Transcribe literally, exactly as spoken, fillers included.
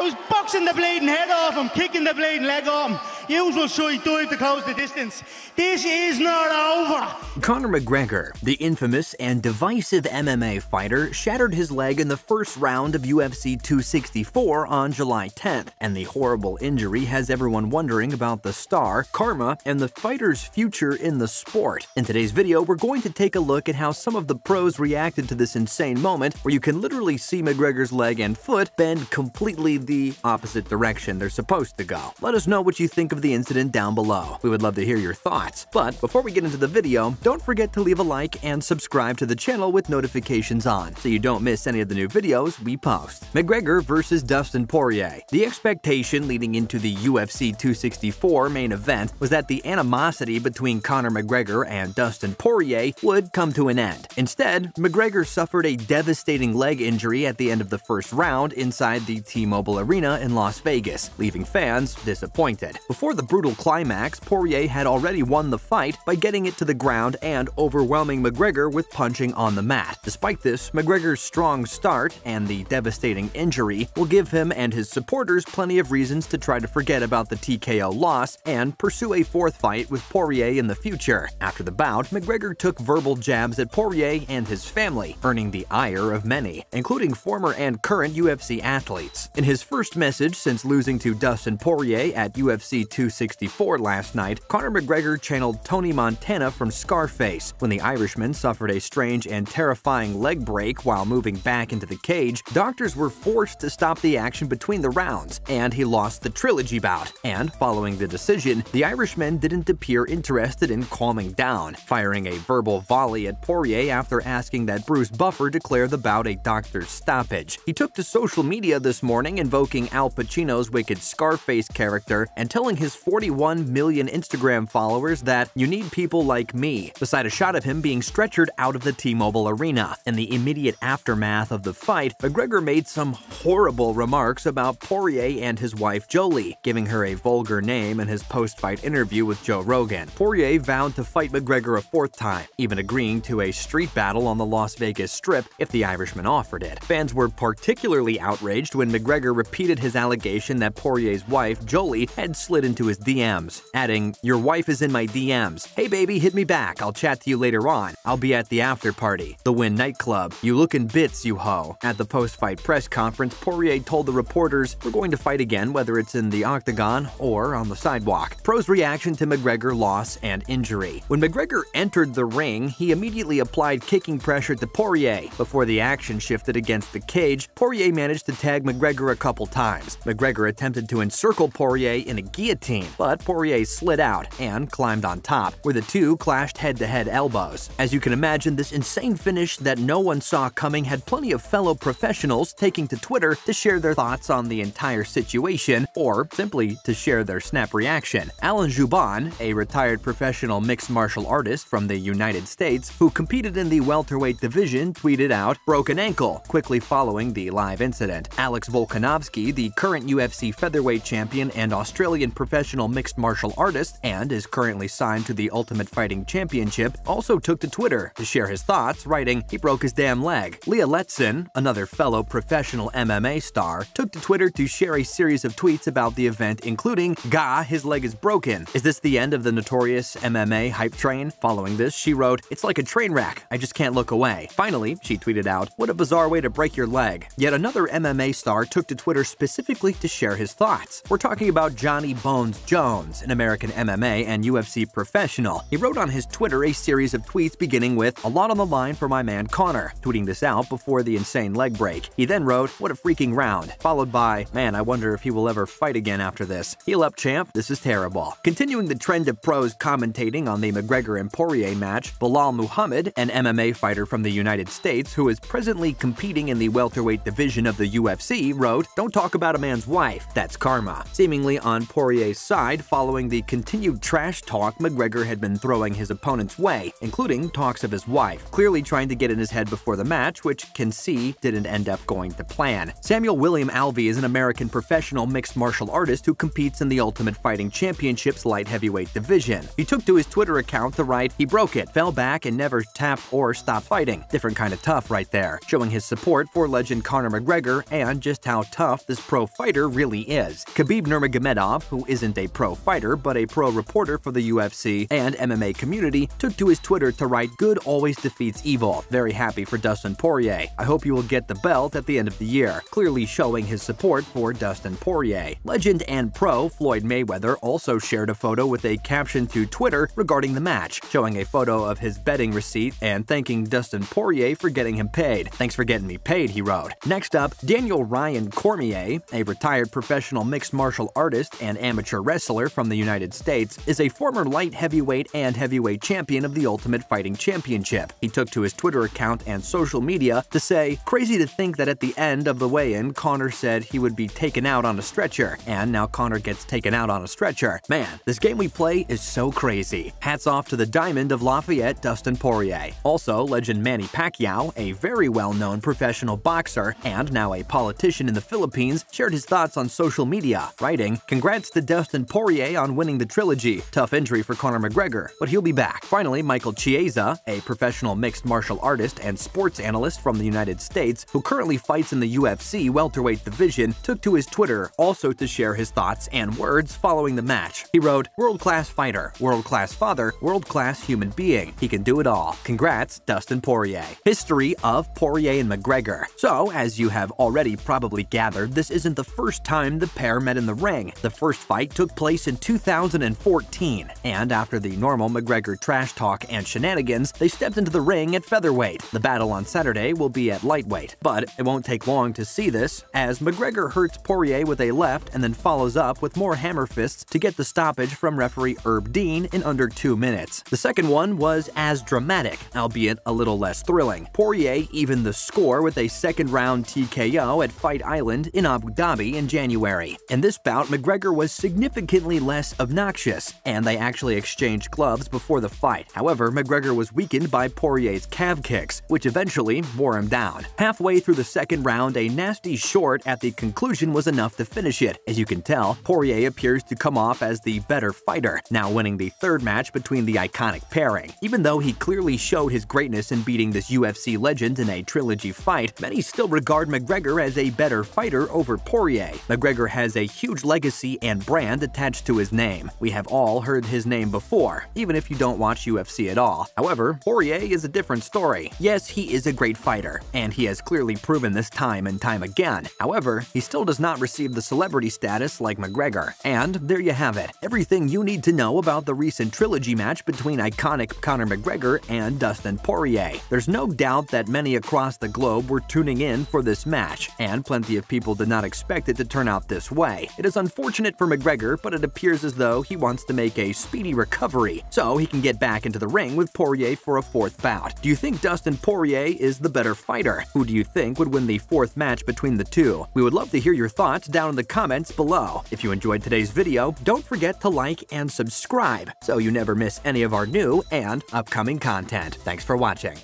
I was boxing the bleeding head off him, kicking the bleeding leg off him. Usual shy dive to close the distance. This is not over. Conor McGregor, the infamous and divisive M M A fighter, shattered his leg in the first round of U F C two sixty-four on July tenth, and the horrible injury has everyone wondering about the star, karma, and the fighter's future in the sport. In today's video, we're going to take a look at how some of the pros reacted to this insane moment, where you can literally see McGregor's leg and foot bend completely the opposite direction they're supposed to go. Let us know what you think of the incident down below. We would love to hear your thoughts. But before we get into the video, don't forget to leave a like and subscribe to the channel with notifications on so you don't miss any of the new videos we post. McGregor versus Dustin Poirier. The expectation leading into the U F C two sixty-four main event was that the animosity between Conor McGregor and Dustin Poirier would come to an end. Instead, McGregor suffered a devastating leg injury at the end of the first round inside the T-Mobile Arena in Las Vegas, leaving fans disappointed. Before Before the brutal climax, Poirier had already won the fight by getting it to the ground and overwhelming McGregor with punching on the mat. Despite this, McGregor's strong start and the devastating injury will give him and his supporters plenty of reasons to try to forget about the T K O loss and pursue a fourth fight with Poirier in the future. After the bout, McGregor took verbal jabs at Poirier and his family, earning the ire of many, including former and current U F C athletes. In his first message since losing to Dustin Poirier at U F C two sixty-four last night, Conor McGregor channeled Tony Montana from Scarface. When the Irishman suffered a strange and terrifying leg break while moving back into the cage, doctors were forced to stop the action between the rounds, and he lost the trilogy bout. And following the decision, the Irishman didn't appear interested in calming down, firing a verbal volley at Poirier after asking that Bruce Buffer declare the bout a doctor's stoppage. He took to social media this morning, invoking Al Pacino's wicked Scarface character and telling his forty-one million Instagram followers that you need people like me, beside a shot of him being stretchered out of the T-Mobile Arena. In the immediate aftermath of the fight, McGregor made some horrible remarks about Poirier and his wife Jolie, giving her a vulgar name in his post-fight interview with Joe Rogan. Poirier vowed to fight McGregor a fourth time, even agreeing to a street battle on the Las Vegas Strip if the Irishman offered it. Fans were particularly outraged when McGregor repeated his allegation that Poirier's wife Jolie had slid into his D Ms, adding, "Your wife is in my D Ms. Hey baby, hit me back. I'll chat to you later on. I'll be at the after party. The Wynn nightclub. You looking bits, you hoe." At the post-fight press conference, Poirier told the reporters, "We're going to fight again, whether it's in the octagon or on the sidewalk." Pros' reaction to McGregor's loss and injury. When McGregor entered the ring, he immediately applied kicking pressure to Poirier. Before the action shifted against the cage, Poirier managed to tag McGregor a couple times. McGregor attempted to encircle Poirier in a guillotine team, but Poirier slid out and climbed on top, where the two clashed head-to-head elbows. As you can imagine, this insane finish that no one saw coming had plenty of fellow professionals taking to Twitter to share their thoughts on the entire situation, or simply to share their snap reaction. Alan Juban, a retired professional mixed martial artist from the United States who competed in the welterweight division, tweeted out, "Broke an ankle," quickly following the live incident. Alex Volkanovski, the current U F C featherweight champion and Australian professional professional mixed martial artist and is currently signed to the Ultimate Fighting Championship, also took to Twitter to share his thoughts, writing, "He broke his damn leg." Leah Letson, another fellow professional M M A star, took to Twitter to share a series of tweets about the event, including, "Gah, his leg is broken. Is this the end of the notorious M M A hype train?" Following this, she wrote, "It's like a train wreck. I just can't look away." Finally, she tweeted out, "What a bizarre way to break your leg." Yet another M M A star took to Twitter specifically to share his thoughts. We're talking about Johnny Bones Jones, an American M M A and U F C professional. He wrote on his Twitter a series of tweets beginning with, "A lot on the line for my man Conor," tweeting this out before the insane leg break. He then wrote, "What a freaking round," followed by, "Man, I wonder if he will ever fight again after this. Heal up, champ. This is terrible." Continuing the trend of pros commentating on the McGregor and Poirier match, Bilal Muhammad, an M M A fighter from the United States who is presently competing in the welterweight division of the U F C, wrote, "Don't talk about a man's wife. That's karma," seemingly on Poirier's Poirier's side following the continued trash talk McGregor had been throwing his opponent's way, including talks of his wife, clearly trying to get in his head before the match, which can see didn't end up going to plan. Samuel William Alvey is an American professional mixed martial artist who competes in the Ultimate Fighting Championship's light heavyweight division. He took to his Twitter account to write, "He broke it, fell back, and never tapped or stopped fighting." Different kind of tough right there, showing his support for legend Conor McGregor and just how tough this pro fighter really is. Khabib Nurmagomedov, who isn't a pro fighter but a pro reporter for the U F C and M M A community, took to his Twitter to write, "Good always defeats evil. Very happy for Dustin Poirier. I hope you will get the belt at the end of the year," clearly showing his support for Dustin Poirier. Legend and pro Floyd Mayweather also shared a photo with a caption to Twitter regarding the match, showing a photo of his betting receipt and thanking Dustin Poirier for getting him paid. "Thanks for getting me paid," he wrote. Next up, Daniel Ryan Cormier, a retired professional mixed martial artist and amateur wrestler from the United States, is a former light heavyweight and heavyweight champion of the Ultimate Fighting Championship. He took to his Twitter account and social media to say, "Crazy to think that at the end of the weigh-in, Conor said he would be taken out on a stretcher, and now Conor gets taken out on a stretcher. Man, this game we play is so crazy. Hats off to the diamond of Lafayette, Dustin Poirier." Also, legend Manny Pacquiao, a very well-known professional boxer and now a politician in the Philippines, shared his thoughts on social media, writing, "Congrats to Dustin Poirier on winning the trilogy. Tough injury for Conor McGregor, but he'll be back." Finally, Michael Chiesa, a professional mixed martial artist and sports analyst from the United States who currently fights in the U F C welterweight division, took to his Twitter also to share his thoughts and words following the match. He wrote, "World-class fighter, world-class father, world-class human being. He can do it all. Congrats, Dustin Poirier." History of Poirier and McGregor. So, as you have already probably gathered, this isn't the first time the pair met in the ring. The first fight took place in two thousand fourteen, and after the normal McGregor trash talk and shenanigans, they stepped into the ring at featherweight. The battle on Saturday will be at lightweight, but it won't take long to see this, as McGregor hurts Poirier with a left and then follows up with more hammer fists to get the stoppage from referee Herb Dean in under two minutes. The second one was as dramatic, albeit a little less thrilling. Poirier evened the score with a second-round T K O at Fight Island in Abu Dhabi in January. In this bout, McGregor was significantly less obnoxious, and they actually exchanged gloves before the fight. However, McGregor was weakened by Poirier's calf kicks, which eventually wore him down. Halfway through the second round, a nasty short at the conclusion was enough to finish it. As you can tell, Poirier appears to come off as the better fighter, now winning the third match between the iconic pairing. Even though he clearly showed his greatness in beating this U F C legend in a trilogy fight, many still regard McGregor as a better fighter over Poirier. McGregor has a huge legacy and brand attached to his name. We have all heard his name before, even if you don't watch U F C at all. However, Poirier is a different story. Yes, he is a great fighter, and he has clearly proven this time and time again. However, he still does not receive the celebrity status like McGregor. And there you have it, everything you need to know about the recent trilogy match between iconic Conor McGregor and Dustin Poirier. There's no doubt that many across the globe were tuning in for this match, and plenty of people did not expect it to turn out this way. It is unfortunate for McGregor, but it appears as though he wants to make a speedy recovery so he can get back into the ring with Poirier for a fourth bout. Do you think Dustin Poirier is the better fighter? Who do you think would win the fourth match between the two? We would love to hear your thoughts down in the comments below. If you enjoyed today's video, don't forget to like and subscribe so you never miss any of our new and upcoming content. Thanks for watching.